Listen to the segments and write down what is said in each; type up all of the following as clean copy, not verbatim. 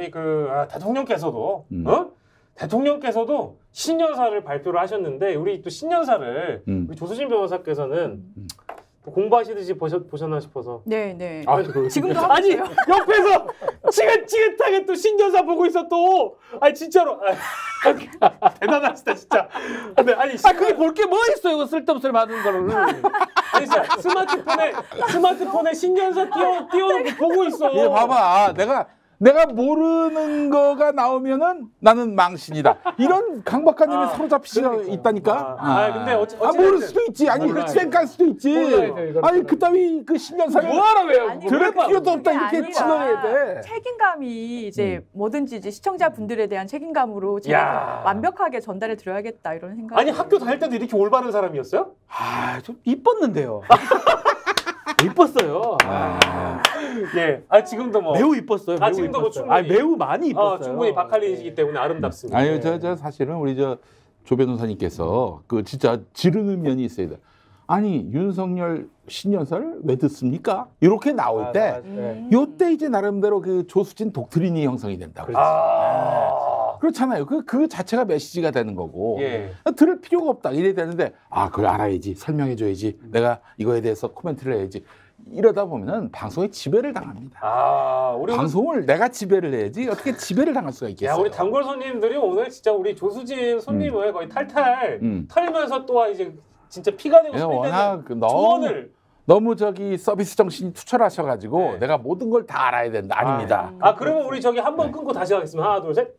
우리 그 대통령께서도 대통령께서도 신년사를 발표를 하셨는데 우리 또 신년사를 우리 조수진 변호사께서는 공부하시듯이 보셨나 싶어서. 네네. 아, 지금도 아니 옆에서 지긋지긋하게 또 신년사 보고 있어 또. 아니 진짜로. 아, 대단하시다 진짜. 근데 아니 그게 볼 게 뭐 있어요? 이거 쓸데없는 소리 만드는 걸로. 아니 진짜 스마트폰에 신년사 띄워놓고 보고 있어. 얘 봐봐. 내가 모르는 거가 나오면은 나는 망신이다. 이런 강박관념에 사로잡히시가 있다니까. 근데 모를 수도 있지. 아니 쌩깔 수도 있지. 아니 그따위 그 신년사를 뭐하러 왜요? 들을 필요도 없다 이렇게 진행해야 돼. 책임감이 이제 뭐든지 이제 시청자분들에 대한 책임감으로 제가 완벽하게 전달해 드려야겠다 이런 생각. 아니 학교 다닐 때도 이렇게 올바른 사람이었어요? 아, 좀 이뻤는데요. 이뻤어요. 예, 지금도 뭐 매우 이뻤어요. 지금도 뭐 충분히 매우 많이 이뻤어요. 충분히 박칼리이기 때문에 아름답습니다. 아니요, 저 사실은 우리 조 변호사님께서 그 진짜 지르는 면이 있어야 돼. 아니 윤석열 신년사를 왜 듣습니까? 이렇게 나올 때, 요때 이제 나름대로 그 조수진 독트린이 형성이 된다고. 그렇잖아요. 그 자체가 메시지가 되는 거고 들을 필요가 없다 이래야 되는데 그걸 알아야지 설명해줘야지 내가 이거에 대해서 코멘트를 해야지 이러다 보면은 방송에 지배를 당합니다. 우리 방송을 내가 지배를 해야지 어떻게 지배를 당할 수가 있겠어요? 우리 단골 손님들이 오늘 진짜 우리 조수진 손님을 거의 탈탈 털면서 또 이제 진짜 피가 되고 소리내는 조언을 너무 서비스 정신이 투철하셔가지고 내가 모든 걸 다 알아야 된다. 아닙니다. 그러면 우리 한번 끊고 다시 가겠습니다. 하나 둘 셋.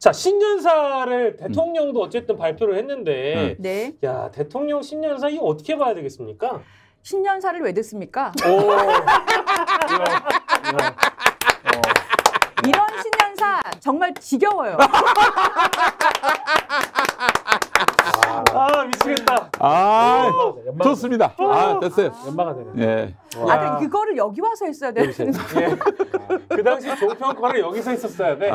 자, 신년사를 대통령도 어쨌든 발표를 했는데 야, 대통령 신년사 이거 어떻게 봐야 되겠습니까? 신년사를 왜 듣습니까? 이런 신년사 정말 지겨워요. 미치겠다. 좋습니다. 됐어요. 연마가 되네. 그거를 여기 와서 했어야 되는데. 그 당시 종평권을 여기서 했었어야 돼.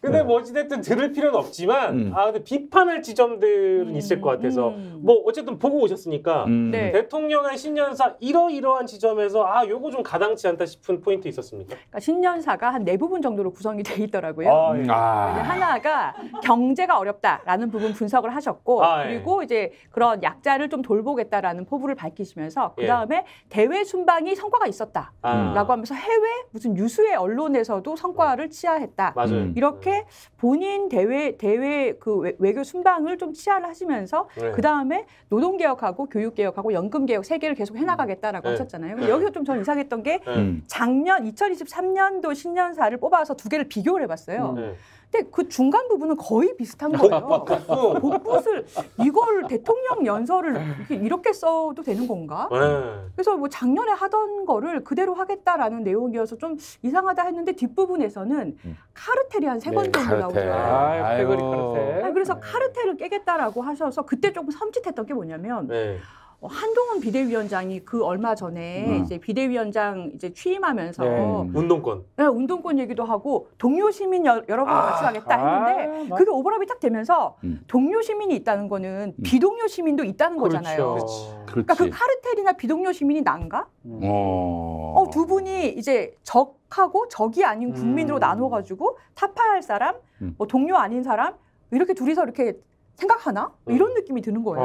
근데 뭐 어찌됐든 들을 필요는 없지만 근데 비판할 지점들은 있을 것 같아서 뭐 어쨌든 보고 오셨으니까 대통령의 신년사 이러이러한 지점에서 요거 좀 가당치 않다 싶은 포인트 있었습니까? 그러니까 신년사가 한 4부분 정도로 구성이 돼 있더라고요. 하나가 경제가 어렵다라는 부분 분석을 하셨고 그리고 이제 그런 약자를 좀 돌보겠다라는 포부를 밝히시면서 그다음에 대외 순방이 성과가 있었다라고 하면서 해외 무슨 유수의 언론에서도 성과를 치하했다. 이렇게 본인 대외 그 외교 순방을 좀 치하를 하시면서 그다음에 노동 개혁하고 교육 개혁하고 연금 개혁 3개를 계속 해 나가겠다라고 하셨잖아요. 여기서 좀 저는 이상했던 게 작년 2023년도 신년사를 뽑아서 2개를 비교를 해 봤어요. 근데 그 중간 부분은 거의 비슷한 거예요. 복붙을 이걸 대통령 연설을 이렇게 써도 되는 건가? 그래서 뭐 작년에 하던 거를 그대로 하겠다라는 내용이어서 좀 이상하다 했는데 뒷부분에서는 카르텔이 한 3번 정도 나오죠. 그래서 카르텔을 깨겠다라고 하셔서 그때 조금 섬찟했던 게 뭐냐면 한동훈 비대위원장이 그 얼마 전에 이제 비대위원장 이제 취임하면서 운동권, 운동권 얘기도 하고 동료 시민 여러분과 같이 가겠다 했는데 그게 오버랩이 딱 되면서 동료 시민이 있다는 거는 비동료 시민도 있다는 거잖아요. 그러니까 그 카르텔이나 비동료 시민이 난가? 두 분이 이제 적하고 적이 아닌 국민으로 나눠가지고 타파할 사람, 뭐 동료 아닌 사람 이렇게 둘이서 이렇게. 생각하나? 이런 느낌이 드는 거예요.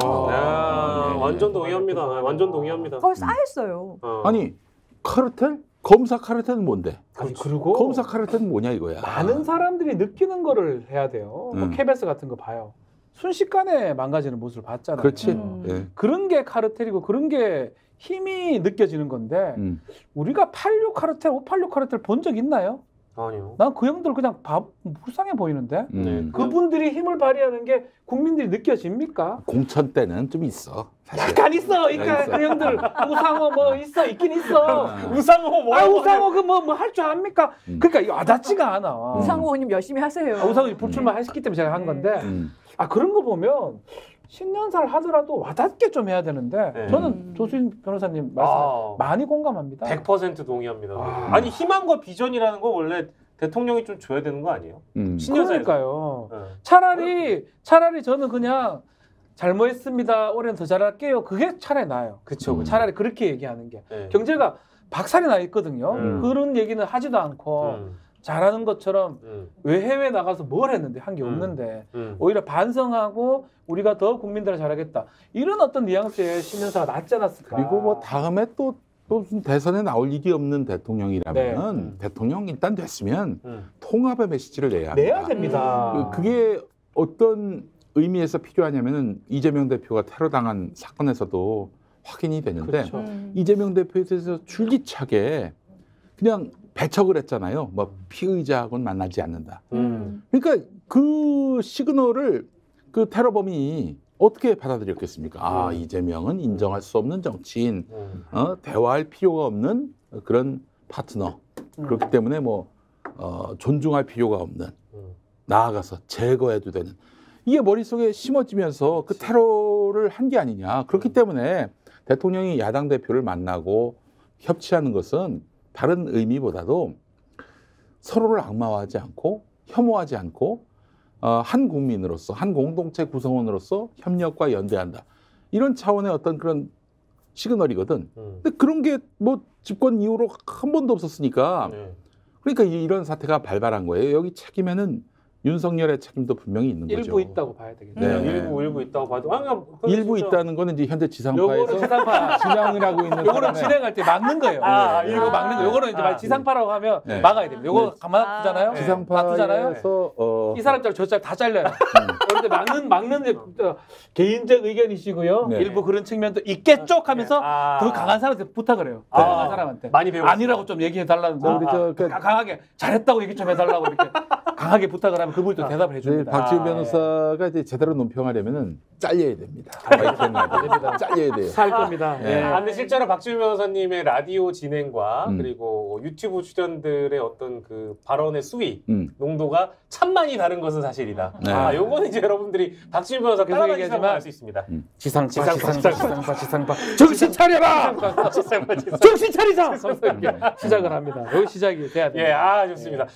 완전 동의합니다. 완전 동의합니다. 싸했어요. 아니, 카르텔? 검사 카르텔은 뭔데? 그리고 검사 카르텔은 뭐냐 이거야. 많은 사람들이 느끼는 거를 해야 돼요. 뭐 KBS 같은 거 봐요. 순식간에 망가지는 모습을 봤잖아요. 그렇지. 그런 게 카르텔이고 그런 게 힘이 느껴지는 건데 우리가 86 카르텔, 586 카르텔 본 적 있나요? 아니요. 난 그 형들 그냥 불쌍해 보이는데 그분들이 힘을 발휘하는 게 국민들이 느껴집니까? 공천 때는 좀 있어. 사실. 약간 있어. 그러니까 그 형들 우상호 뭐 있긴 있어. 우상호 뭐? 우상호 그 뭐 할 줄 압니까? 그러니까 이거 와닿지가 않아. 우상호님 열심히 하세요. 우상호님 불출마 하셨기 때문에 제가 한 건데 그런 거 보면. 신년사를 하더라도 와닿게 좀 해야 되는데 저는 조수진 변호사님 말씀 많이 공감합니다. 100% 동의합니다. 아니 희망과 비전이라는 거 원래 대통령이 좀 줘야 되는 거 아니에요? 신년사니까요. 차라리 저는 그냥 잘못했습니다. 올해는 더 잘할게요. 그게 차라리 나아요. 그렇죠. 차라리 그렇게 얘기하는 게 경제가 박살이 나 있거든요. 그런 얘기는 하지도 않고 잘하는 것처럼 왜 해외 나가서 뭘 했는데 한 게 없는데 오히려 반성하고 우리가 더 국민들을 잘하겠다. 이런 어떤 뉘앙스의 신년사가 낫지 않았을까. 그리고 뭐 다음에 또 무슨 대선에 나올 일이 없는 대통령이라면 대통령 일단 됐으면 통합의 메시지를 내야 합니다. 내야 됩니다. 그게 어떤 의미에서 필요하냐면은 이재명 대표가 테러당한 사건에서도 확인이 되는데 그렇죠. 이재명 대표에 대해서 줄기차게 그냥 배척을 했잖아요. 뭐 피의자하고는 만나지 않는다. 그러니까 그 시그널을 그 테러범이 어떻게 받아들였겠습니까? 아, 이재명은 인정할 수 없는 정치인, 대화할 필요가 없는 그런 파트너. 그렇기 때문에 뭐 존중할 필요가 없는, 나아가서 제거해도 되는. 이게 머릿속에 심어지면서 그 테러를 한 게 아니냐. 그렇기 때문에 대통령이 야당 대표를 만나고 협치하는 것은 다른 의미보다도 서로를 악마화하지 않고 혐오하지 않고 한 국민으로서 한 공동체 구성원으로서 협력과 연대한다. 이런 차원의 어떤 그런 시그널이거든. 근데 그런 게 뭐 집권 이후로 한 번도 없었으니까 그러니까 이런 사태가 발발한 거예요. 여기 책임에는 윤석열의 책임도 분명히 있는 거죠. 일부 있다고 봐야 되겠네요. 일부 있다고 봐도. 일부 있다는 거는 이제 현재 지상파에서 진행을 하고 있는. 요거는 진행할 때 막는 거예요. 일부 막는 거. 요거는 이제 지상파라고 하면 막아야 됩니다. 요거 가만 두잖아요. 지상파에서 이 사람 자르고 저 사람 다 잘라요. 그런데 막는 개인적 의견이시고요. 일부 그런 측면도 있겠죠 하면서 더 강한 사람한테 부탁을 해요. 강한 사람한테. 많이 배워. 아니라고 좀 얘기해 달라는 거. 강하게 잘했다고 얘기 좀 해달라고 이렇게 강하게 부탁을 하면. 그분이 또 대답을 해줍니다. 박지윤 변호사가 이제 제대로 논평하려면은 잘려야 됩니다. 잘려야 돼요. 살 겁니다. 근데 실제로 박지윤 변호사님의 라디오 진행과 그리고 유튜브 출연들의 어떤 그 발언의 수위, 농도가 참 많이 다른 것은 사실이다. 요거는 이제 여러분들이 박지윤 변호사 계속 얘기하지만 알 수 있습니다. 지상파. 정신 차려라! 정신 차리자! 시작을 합니다. 여기 시작이 돼야 됩니다. 좋습니다.